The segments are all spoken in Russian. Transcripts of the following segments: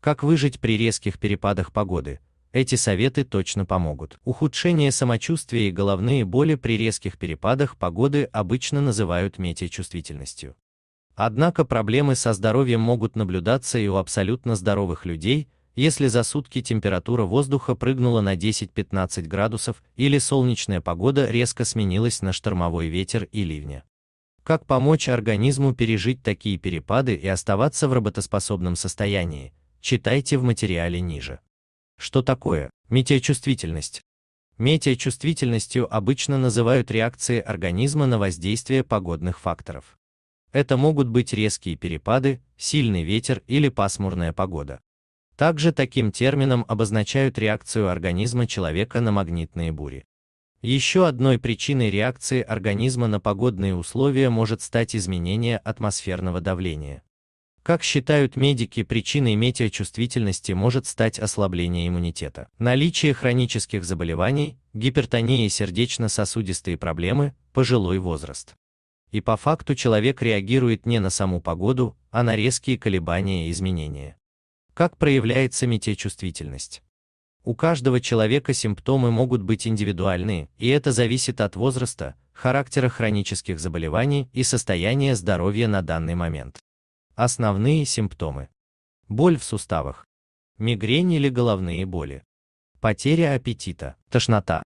Как выжить при резких перепадах погоды? Эти советы точно помогут. Ухудшение самочувствия и головные боли при резких перепадах погоды обычно называют метеочувствительностью. Однако проблемы со здоровьем могут наблюдаться и у абсолютно здоровых людей, если за сутки температура воздуха прыгнула на 10-15 градусов или солнечная погода резко сменилась на штормовой ветер и ливни. Как помочь организму пережить такие перепады и оставаться в работоспособном состоянии? Читайте в материале ниже. Что такое метеочувствительность? Метеочувствительностью обычно называют реакции организма на воздействие погодных факторов. Это могут быть резкие перепады, сильный ветер или пасмурная погода. Также таким термином обозначают реакцию организма человека на магнитные бури. Еще одной причиной реакции организма на погодные условия может стать изменение атмосферного давления. Как считают медики, причиной метеочувствительности может стать ослабление иммунитета. Наличие хронических заболеваний, гипертония и сердечно-сосудистые проблемы, пожилой возраст. И по факту человек реагирует не на саму погоду, а на резкие колебания и изменения. Как проявляется метеочувствительность? У каждого человека симптомы могут быть индивидуальные, и это зависит от возраста, характера хронических заболеваний и состояния здоровья на данный момент. Основные симптомы. Боль в суставах. Мигрень или головные боли. Потеря аппетита. Тошнота.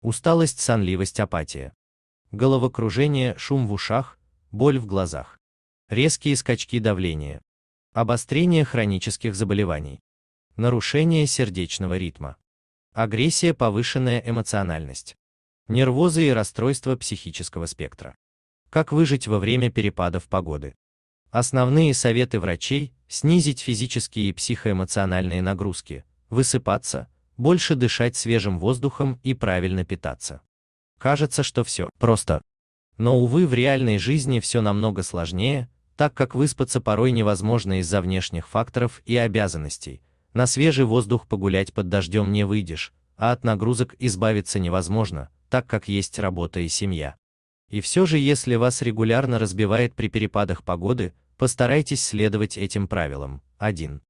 Усталость, сонливость, апатия. Головокружение, шум в ушах, боль в глазах. Резкие скачки давления. Обострение хронических заболеваний. Нарушение сердечного ритма. Агрессия, повышенная эмоциональность. Нервозы и расстройства психического спектра. Как выжить во время перепадов погоды? Основные советы врачей – снизить физические и психоэмоциональные нагрузки, высыпаться, больше дышать свежим воздухом и правильно питаться. Кажется, что все просто. Но, увы, в реальной жизни все намного сложнее, так как выспаться порой невозможно из-за внешних факторов и обязанностей. На свежий воздух погулять под дождем не выйдешь, а от нагрузок избавиться невозможно, так как есть работа и семья. И все же, если вас регулярно разбивает при перепадах погоды, постарайтесь следовать этим правилам. 1.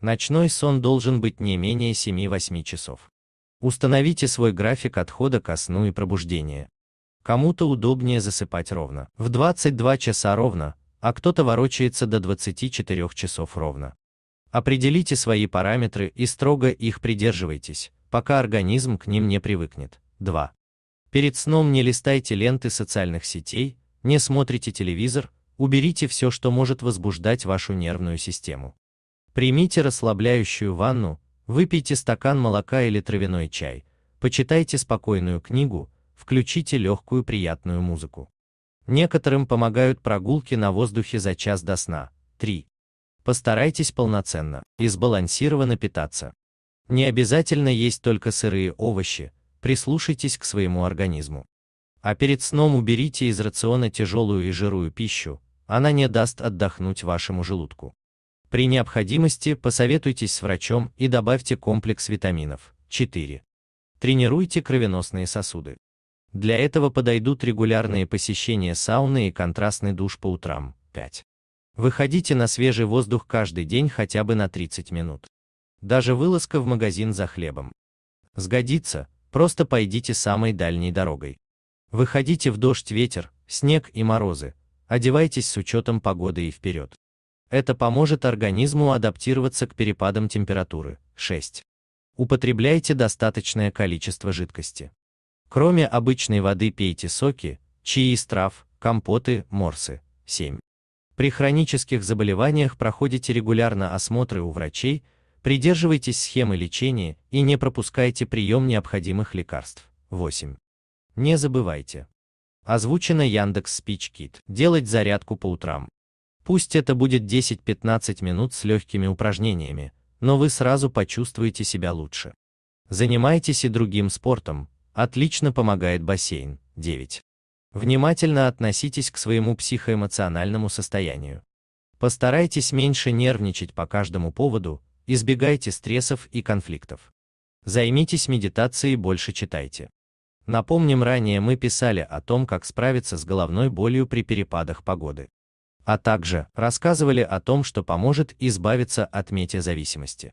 Ночной сон должен быть не менее 7-8 часов. Установите свой график отхода ко сну и пробуждения. Кому-то удобнее засыпать ровно в 22 часа ровно, а кто-то ворочается до 24 часов ровно. Определите свои параметры и строго их придерживайтесь, пока организм к ним не привыкнет. 2. Перед сном не листайте ленты социальных сетей, не смотрите телевизор, уберите все, что может возбуждать вашу нервную систему. Примите расслабляющую ванну, выпейте стакан молока или травяной чай, почитайте спокойную книгу, включите легкую приятную музыку. Некоторым помогают прогулки на воздухе за час до сна. 3. Постарайтесь полноценно и сбалансированно питаться. Не обязательно есть только сырые овощи, прислушайтесь к своему организму. А перед сном уберите из рациона тяжелую и жирную пищу, она не даст отдохнуть вашему желудку. При необходимости посоветуйтесь с врачом и добавьте комплекс витаминов. 4. Тренируйте кровеносные сосуды. Для этого подойдут регулярные посещения сауны и контрастный душ по утрам. 5. Выходите на свежий воздух каждый день хотя бы на 30 минут. Даже вылазка в магазин за хлебом сгодится, просто пойдите самой дальней дорогой. Выходите в дождь, ветер, снег и морозы, одевайтесь с учетом погоды и вперед. Это поможет организму адаптироваться к перепадам температуры. 6. Употребляйте достаточное количество жидкости. Кроме обычной воды пейте соки, чаи из трав, компоты, морсы. 7. При хронических заболеваниях проходите регулярно осмотры у врачей, придерживайтесь схемы лечения и не пропускайте прием необходимых лекарств. 8. Не забывайте. Озвучено Яндекс Спич Кит. Делать зарядку по утрам. Пусть это будет 10-15 минут с легкими упражнениями, но вы сразу почувствуете себя лучше. Занимайтесь и другим спортом, отлично помогает бассейн. 9. Внимательно относитесь к своему психоэмоциональному состоянию. Постарайтесь меньше нервничать по каждому поводу, избегайте стрессов и конфликтов. Займитесь медитацией и больше читайте. Напомним, ранее мы писали о том, как справиться с головной болью при перепадах погоды. а также рассказывали о том, что поможет избавиться от медиазависимости.